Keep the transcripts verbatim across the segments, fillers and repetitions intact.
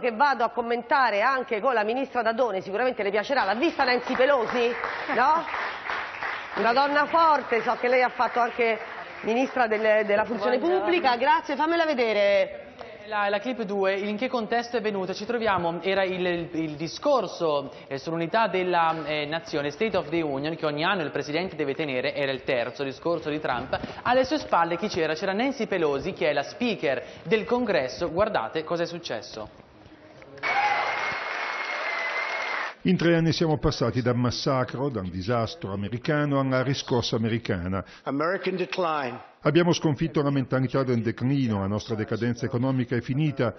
che vado a commentare anche con la ministra Dadone, sicuramente le piacerà, l'ha vista Nancy Pelosi? No? Una donna forte, so che lei ha fatto anche ministra del, della funzione pubblica, grazie, fammela vedere. La, la clip due, in che contesto è venuta? Ci troviamo, era il, il, il discorso eh, sull'unità della eh, nazione, State of the Union, che ogni anno il Presidente deve tenere, era il terzo discorso di Trump. Alle sue spalle chi c'era? C'era Nancy Pelosi, che è la speaker del congresso. Guardate cosa è successo. In tre anni siamo passati dal massacro, dal disastro americano alla riscossa americana. Abbiamo sconfitto la mentalità del declino, la nostra decadenza economica è finita.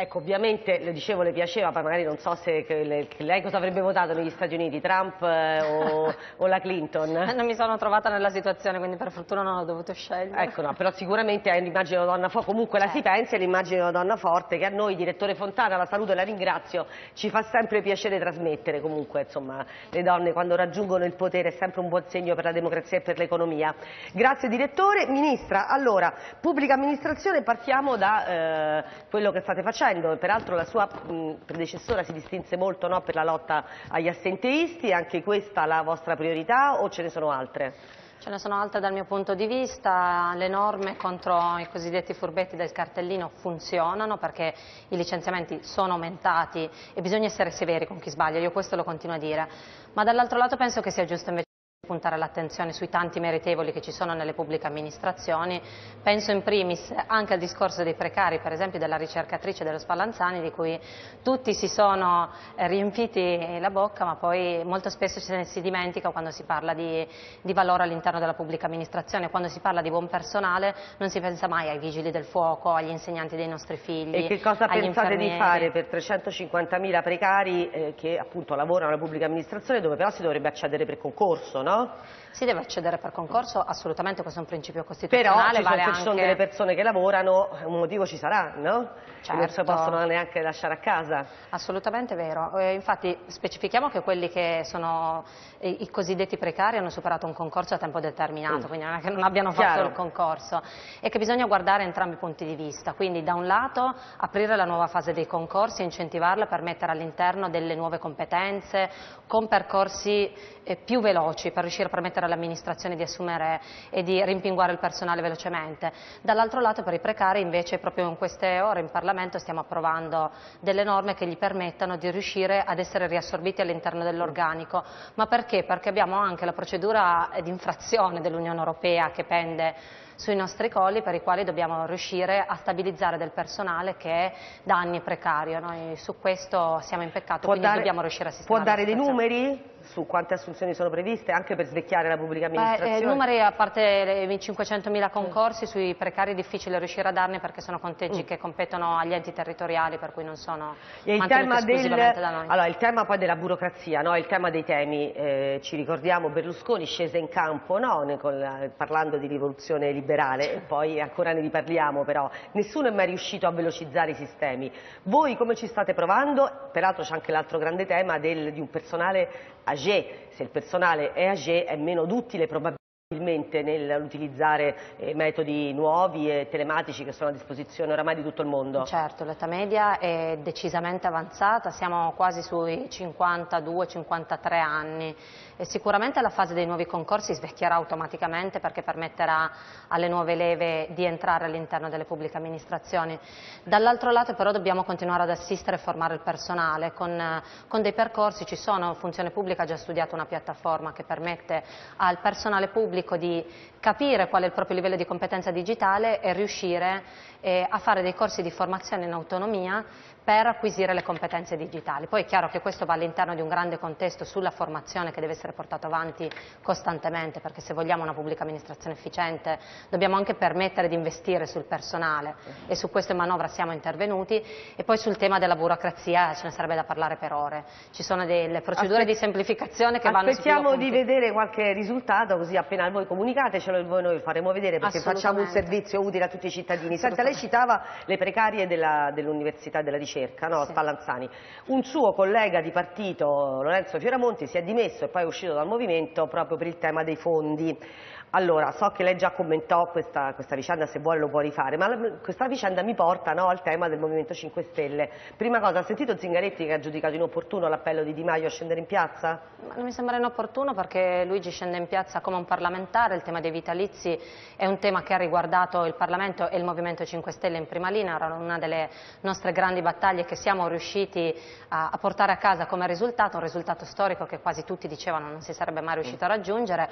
Ecco, ovviamente, le dicevo, le piaceva, poi magari non so se che le, che lei cosa avrebbe votato negli Stati Uniti, Trump eh, o, o la Clinton? Non mi sono trovata nella situazione, quindi per fortuna non ho dovuto scegliere. Ecco, no, però sicuramente è l'immagine di una donna forte, comunque certo. La si pensa, è l'immagine di una donna forte, che a noi, direttore Fontana, la saluto e la ringrazio, ci fa sempre piacere trasmettere, comunque, insomma, le donne quando raggiungono il potere è sempre un buon segno per la democrazia e per l'economia. Grazie, direttore. Ministra, allora, pubblica amministrazione, partiamo da eh, quello che state facendo. Peraltro la sua mh, predecessora si distinse molto, no, per la lotta agli assenteisti, anche questa la vostra priorità o ce ne sono altre? Ce ne sono altre dal mio punto di vista, le norme contro i cosiddetti furbetti del cartellino funzionano perché i licenziamenti sono aumentati e bisogna essere severi con chi sbaglia, io questo lo continuo a dire, ma dall'altro lato penso che sia giusto invece puntare l'attenzione sui tanti meritevoli che ci sono nelle pubbliche amministrazioni, penso in primis anche al discorso dei precari, per esempio della ricercatrice dello Spallanzani, di cui tutti si sono riempiti la bocca, ma poi molto spesso ce ne si dimentica quando si parla di, di valore all'interno della pubblica amministrazione, quando si parla di buon personale non si pensa mai ai vigili del fuoco, agli insegnanti dei nostri figli, agli infermieri. E che cosa pensate di fare per trecentocinquantamila precari eh, che appunto lavorano nella pubblica amministrazione, dove però si dovrebbe accedere per concorso, no? Si deve accedere per concorso, assolutamente, questo è un principio costituzionale. Però ci sono, vale anche... ci sono delle persone che lavorano, un motivo ci sarà, no? Certo. Non si possono neanche lasciare a casa. Assolutamente vero, eh, infatti specifichiamo che quelli che sono i, i cosiddetti precari hanno superato un concorso a tempo determinato, mm. quindi non è che non abbiano fatto Chiaro. il concorso, e che bisogna guardare entrambi i punti di vista, quindi da un lato aprire la nuova fase dei concorsi, incentivarla per mettere all'interno delle nuove competenze, con percorsi eh, più veloci, per riuscire a permettere all'amministrazione di assumere e di rimpinguare il personale velocemente. Dall'altro lato per i precari invece proprio in queste ore in Parlamento stiamo approvando delle norme che gli permettano di riuscire ad essere riassorbiti all'interno dell'organico. Ma perché? Perché abbiamo anche la procedura di infrazione dell'Unione Europea che pende sui nostri colli, per i quali dobbiamo riuscire a stabilizzare del personale che da anni è precario. Noi su questo siamo in peccato, può quindi dare, dobbiamo riuscire a sistemare. Può dare dei numeri su quante assunzioni sono previste, anche per svecchiare la pubblica amministrazione? Beh, eh, numeri, a parte i cinquecentomila concorsi, mm. sui precari è difficile riuscire a darne perché sono conteggi mm. che competono agli enti territoriali, per cui non sono e il tema esclusivamente del... da noi. Allora, il tema poi della burocrazia, no? Il tema dei temi, eh, ci ricordiamo Berlusconi scese in campo, no? Con, parlando di rivoluzione liberale, e poi ancora ne riparliamo, però nessuno è mai riuscito a velocizzare i sistemi. Voi come ci state provando? Peraltro c'è anche l'altro grande tema del, di un personale agé, se il personale è agé è meno duttile probabilmente nell'utilizzare eh, metodi nuovi e telematici che sono a disposizione oramai di tutto il mondo. Certo, l'età media è decisamente avanzata, siamo quasi sui cinquantadue cinquantatré anni. E sicuramente la fase dei nuovi concorsi svecchierà automaticamente perché permetterà alle nuove leve di entrare all'interno delle pubbliche amministrazioni. Dall'altro lato però dobbiamo continuare ad assistere e formare il personale con, con dei percorsi, ci sono, Funzione Pubblica ha già studiato una piattaforma che permette al personale pubblico di capire qual è il proprio livello di competenza digitale e riuscire eh, a fare dei corsi di formazione in autonomia per acquisire le competenze digitali. Poi è chiaro che questo va all'interno di un grande contesto sulla formazione che deve essere portato avanti costantemente, perché se vogliamo una pubblica amministrazione efficiente dobbiamo anche permettere di investire sul personale, e su questa manovra siamo intervenuti. E poi sul tema della burocrazia ce ne sarebbe da parlare per ore, ci sono delle procedure Aspet di semplificazione che vanno su più punti. Aspettiamo di vedere qualche risultato, così appena voi comunicatecelo, voi noi faremo vedere, perché facciamo un servizio utile a tutti i cittadini. Senta, lei citava le precarie dell'università dell della ricerca, no? Sì. Spallanzani, un suo collega di partito, Lorenzo Fioramonti, si è dimesso e poi è uscito dal movimento proprio per il tema dei fondi. Allora, so che lei già commentò questa, questa vicenda, se vuole lo può rifare, ma la, questa vicenda mi porta, no, al tema del Movimento cinque Stelle. Prima cosa, ha sentito Zingaretti che ha giudicato inopportuno l'appello di Di Maio a scendere in piazza? Ma non mi sembra inopportuno, perché Luigi scende in piazza come un parlamentare. Il tema dei vitalizi è un tema che ha riguardato il Parlamento e il Movimento cinque Stelle in prima linea, era una delle nostre grandi battaglie che siamo riusciti a, a portare a casa come risultato, un risultato storico che quasi tutti dicevano non si sarebbe mai riuscito a raggiungere.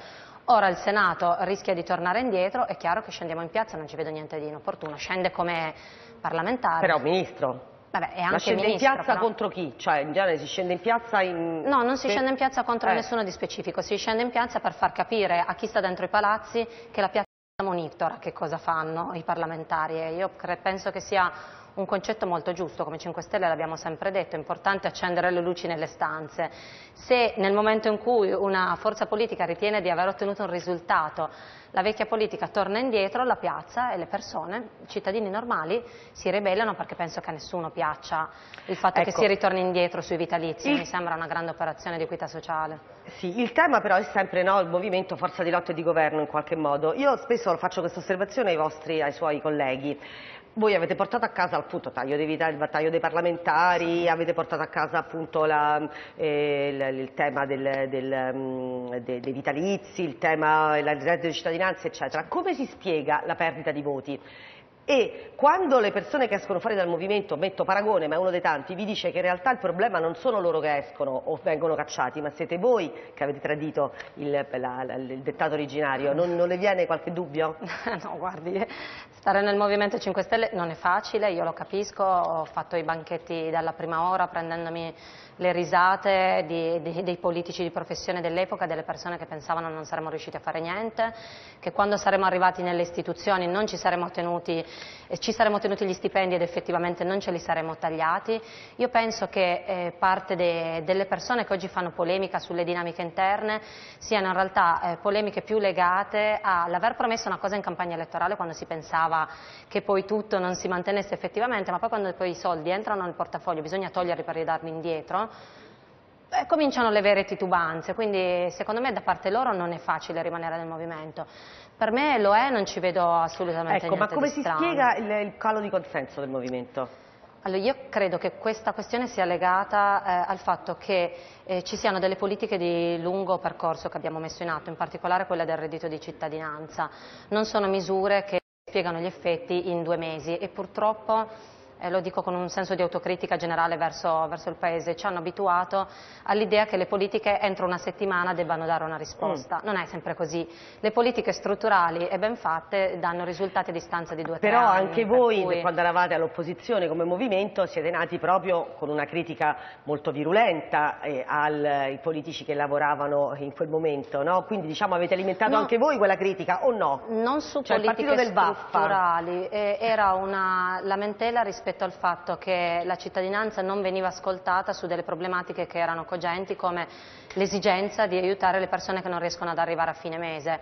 Ora il Senato rischia di tornare indietro, è chiaro che scendiamo in piazza, non ci vedo niente di inopportuno, scende come parlamentare. Però ministro... Vabbè, è anche ma scende ministro, in piazza però... contro chi? Cioè in genere si scende in piazza in... No, non si scende in piazza contro eh. nessuno di specifico, si scende in piazza per far capire a chi sta dentro i palazzi che la piazza monitora che cosa fanno i parlamentari, e io penso che sia un concetto molto giusto. Come cinque Stelle l'abbiamo sempre detto, è importante accendere le luci nelle stanze. Se nel momento in cui una forza politica ritiene di aver ottenuto un risultato, la vecchia politica torna indietro, la piazza e le persone, i cittadini normali, si ribellano, perché penso che a nessuno piaccia il fatto, ecco, che si ritorni indietro sui vitalizi, il... mi sembra una grande operazione di equità sociale. Sì, il tema però è sempre, no, il movimento forza di lotta e di governo in qualche modo. Io spesso faccio questa osservazione ai vostri, ai suoi colleghi. Voi avete portato a casa appunto taglio dei vita, il taglio dei parlamentari, avete portato a casa appunto la, eh, il, il tema del, del, um, dei, dei vitalizi, il tema del reddito di cittadinanza, eccetera. Come si spiega la perdita di voti? E quando le persone che escono fuori dal movimento, metto Paragone ma è uno dei tanti, vi dice che in realtà il problema non sono loro che escono o vengono cacciati, ma siete voi che avete tradito il, la, la, il dettato originario, non, non le viene qualche dubbio? No, guardi, stare nel Movimento cinque Stelle non è facile, io lo capisco, ho fatto i banchetti dalla prima ora prendendomi le risate di, di, dei politici di professione dell'epoca, delle persone che pensavano non saremmo riusciti a fare niente, che quando saremmo arrivati nelle istituzioni non ci saremmo tenuti ci saremmo tenuti gli stipendi ed effettivamente non ce li saremmo tagliati. Io penso che eh, parte de, delle persone che oggi fanno polemica sulle dinamiche interne siano in realtà eh, polemiche più legate all'aver promesso una cosa in campagna elettorale quando si pensava che poi tutto non si mantenesse effettivamente, ma poi quando poi i soldi entrano nel portafoglio bisogna toglierli per ridarli indietro. Eh, cominciano le vere titubanze, quindi secondo me da parte loro non è facile rimanere nel movimento. Per me lo è, non ci vedo assolutamente niente di strano. Ecco, ma come si spiega il, il calo di consenso del movimento? Allora, io credo che questa questione sia legata eh, al fatto che eh, ci siano delle politiche di lungo percorso che abbiamo messo in atto, in particolare quella del reddito di cittadinanza. Non sono misure che spiegano gli effetti in due mesi e purtroppo... Eh, lo dico con un senso di autocritica generale verso, verso il Paese, ci hanno abituato all'idea che le politiche entro una settimana debbano dare una risposta. Mm. Non è sempre così, le politiche strutturali e ben fatte danno risultati a distanza di due o tre anni. Però anche voi, cui... quando eravate all'opposizione come movimento, siete nati proprio con una critica molto virulenta eh, al, ai politici che lavoravano in quel momento, no? Quindi diciamo avete alimentato no, anche voi quella critica o no? Non su cioè, politiche strutturali, eh, era una lamentela rispetto rispetto al fatto che la cittadinanza non veniva ascoltata su delle problematiche che erano cogenti, come l'esigenza di aiutare le persone che non riescono ad arrivare a fine mese.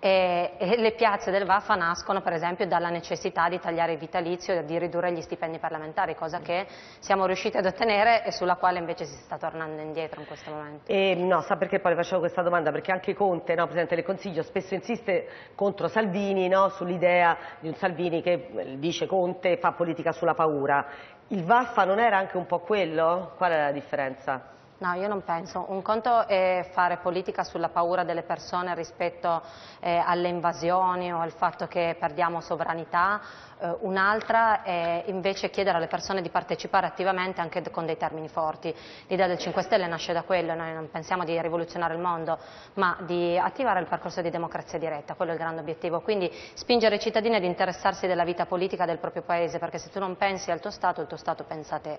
E, e le piazze del Vaffa nascono per esempio dalla necessità di tagliare il vitalizio e di ridurre gli stipendi parlamentari, cosa che siamo riusciti ad ottenere e sulla quale invece si sta tornando indietro in questo momento. E no, sa perché poi le facevo questa domanda? Perché anche Conte, no, Presidente del Consiglio, spesso insiste contro Salvini, no, sull'idea di un Salvini che dice Conte fa politica sulla paura. Il Vaffa non era anche un po' quello? Qual è la differenza? No, io non penso. Un conto è fare politica sulla paura delle persone rispetto eh, alle invasioni o al fatto che perdiamo sovranità, eh, un'altra è invece chiedere alle persone di partecipare attivamente anche con dei termini forti. L'idea del cinque Stelle nasce da quello, noi non pensiamo di rivoluzionare il mondo, ma di attivare il percorso di democrazia diretta, quello è il grande obiettivo. Quindi spingere i cittadini ad interessarsi della vita politica del proprio paese, perché se tu non pensi al tuo Stato, il tuo Stato pensa a te.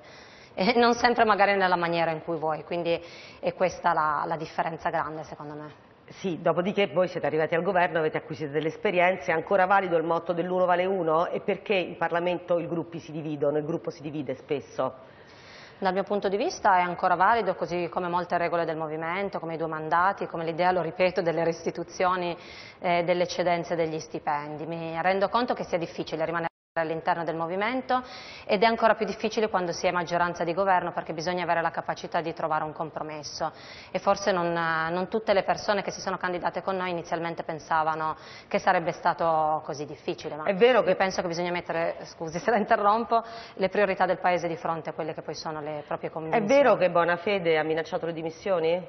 E non sempre magari nella maniera in cui vuoi, quindi è questa la, la differenza grande secondo me. Sì, dopodiché voi siete arrivati al governo, avete acquisito delle esperienze, è ancora valido il motto dell'uno vale uno? E perché in Parlamento i gruppi si dividono, il gruppo si divide spesso? Dal mio punto di vista è ancora valido, così come molte regole del movimento, come i due mandati, come l'idea, lo ripeto, delle restituzioni eh, delle eccedenze degli stipendi. Mi rendo conto che sia difficile rimanere all'interno del movimento ed è ancora più difficile quando si è maggioranza di governo, perché bisogna avere la capacità di trovare un compromesso e forse non, non tutte le persone che si sono candidate con noi inizialmente pensavano che sarebbe stato così difficile, ma è vero che... io penso che bisogna mettere, scusi se la interrompo, le priorità del paese di fronte a quelle che poi sono le proprie convinzioni. È vero che Bonafede ha minacciato le dimissioni?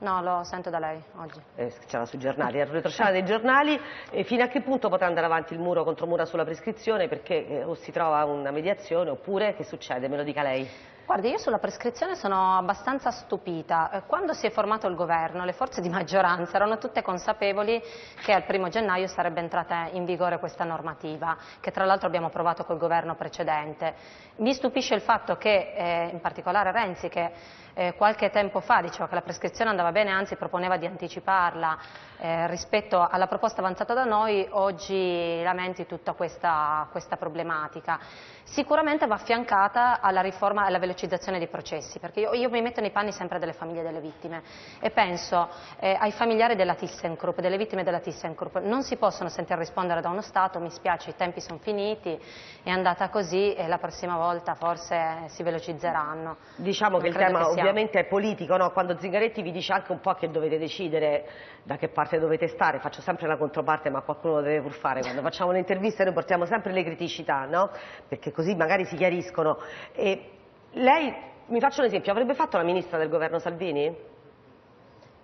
No, lo sento da lei oggi. Eh, c'era sui giornali, era retroscena dei giornali. E fino a che punto potrà andare avanti il muro contro mura sulla prescrizione? Perché eh, o si trova una mediazione oppure che succede? Me lo dica lei. Guardi, io sulla prescrizione sono abbastanza stupita. Quando si è formato il governo, le forze di maggioranza erano tutte consapevoli che al primo gennaio sarebbe entrata in vigore questa normativa, che tra l'altro abbiamo approvato col governo precedente. Mi stupisce il fatto che, eh, in particolare Renzi, che eh, qualche tempo fa diceva che la prescrizione andava bene, anzi proponeva di anticiparla eh, rispetto alla proposta avanzata da noi, oggi lamenti tutta questa, questa problematica. Sicuramente va affiancata alla riforma e alla velocizzazione dei processi, perché io, io mi metto nei panni sempre delle famiglie delle vittime e penso eh, ai familiari della ThyssenKrupp, delle vittime della ThyssenKrupp, non si possono sentire rispondere da uno Stato, mi spiace, i tempi sono finiti, è andata così e la prossima volta forse si velocizzeranno. Diciamo non che il tema che ovviamente è politico, no? Quando Zingaretti vi dice anche un po' che dovete decidere da che parte dovete stare, faccio sempre la controparte ma qualcuno lo deve pur fare, quando facciamo un'intervista noi portiamo sempre le criticità, no? Perché così magari si chiariscono. E lei, mi faccio un esempio, avrebbe fatto la ministra del governo Salvini?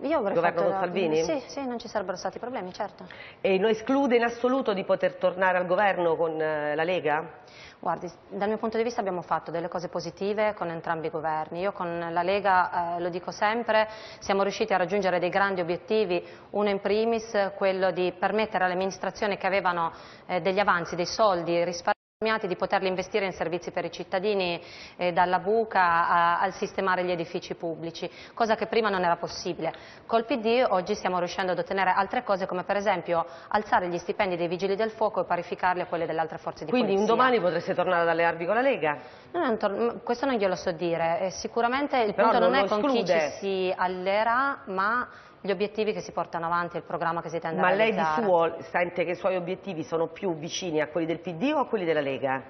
Io avrei governo fatto... Salvini? Sì, sì, non ci sarebbero stati problemi, certo. E non esclude in assoluto di poter tornare al governo con la Lega? Guardi, dal mio punto di vista abbiamo fatto delle cose positive con entrambi i governi. Io con la Lega, eh, lo dico sempre, siamo riusciti a raggiungere dei grandi obiettivi, uno in primis quello di permettere alle amministrazioni che avevano eh, degli avanzi, dei soldi risparmiati, di poterli investire in servizi per i cittadini, eh, dalla buca a, al sistemare gli edifici pubblici, cosa che prima non era possibile. Col P D oggi stiamo riuscendo ad ottenere altre cose, come per esempio alzare gli stipendi dei vigili del fuoco e parificarli a quelli delle altre forze di polizia. Quindi un domani potreste tornare ad allearvi con la Lega? No, non questo non glielo so dire, eh, sicuramente il Però punto non, non è con chi ci si alleerà, ma gli obiettivi che si portano avanti, il programma che si tende a realizzare. Ma lei di suo sente che i suoi obiettivi sono più vicini a quelli del P D o a quelli della Lega?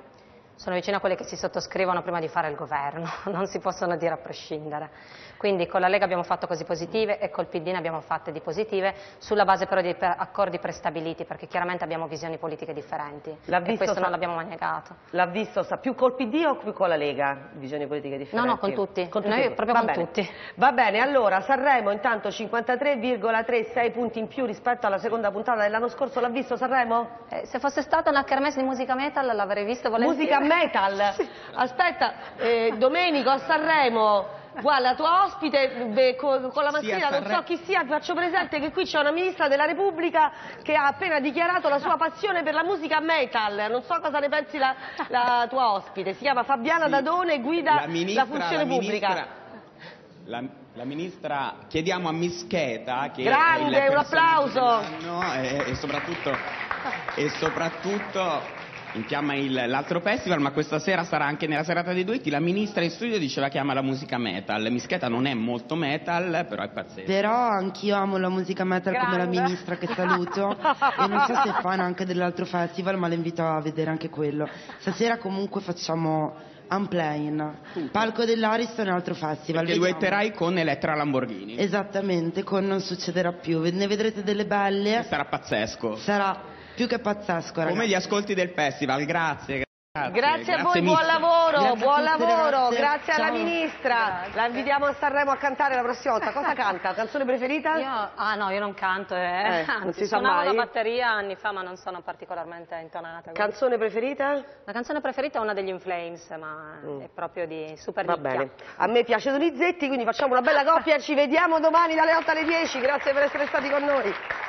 Sono vicini a quelli che si sottoscrivono prima di fare il governo, non si possono dire a prescindere. Quindi con la Lega abbiamo fatto cose positive e col P D ne abbiamo fatte di positive, sulla base però di accordi prestabiliti, perché chiaramente abbiamo visioni politiche differenti e questo non l'abbiamo mai negato. L'ha visto, sa, più col P D o più con la Lega, visioni politiche differenti? No, no, con tutti, con tutti noi proprio con tutti. Va bene, allora Sanremo intanto cinquantatré virgola trentasei punti in più rispetto alla seconda puntata dell'anno scorso, l'ha visto Sanremo? Eh, se fosse stata una kermesse di musica metal l'avrei visto volentieri. Musica metal, aspetta, eh, Domenico a Sanremo, guarda, tua ospite beh, con, con la mascherina, non so chi sia, faccio presente che qui c'è una ministra della Repubblica che ha appena dichiarato la sua passione per la musica metal, non so cosa ne pensi la, la tua ospite, si chiama Fabiana sì, Dadone e guida la, ministra, la funzione la pubblica. Ministra, la, la ministra, chiediamo a Michetti che grande, è un applauso e, e soprattutto, e soprattutto in fiamma l'altro festival, ma questa sera sarà anche nella serata dei duetti. La ministra in studio diceva che ama la musica metal. Michetti non è molto metal, però è pazzesco. Però anch'io amo la musica metal grande, come la ministra, che saluto. E non so se è fan anche dell'altro festival, ma la invito a vedere anche quello. Stasera comunque facciamo Unplane, Palco dell'Ariston e altro festival. Perché duetterai con Elettra Lamborghini. Esattamente, con Non Succederà Più. Ne vedrete delle belle. E sarà pazzesco. Sarà... più che pazzesco, ragazzi. Come gli ascolti del festival, grazie. grazie. grazie. Grazie, grazie a voi, buon lavoro, grazie buon lavoro, grazie, grazie alla ministra. Grazie. La invitiamo a Sanremo a cantare la prossima volta. Cosa canta? Canzone preferita? Io, ah no, io non canto, eh. Eh, anzi, non si suonavo la batteria anni fa, ma non sono particolarmente intonata. Quindi. Canzone preferita? La canzone preferita è una degli Inflames, ma mm. è proprio di super ricchia. Va bene, a me piace Donizetti, quindi facciamo una bella coppia, ci vediamo domani dalle otto alle dieci, grazie per essere stati con noi.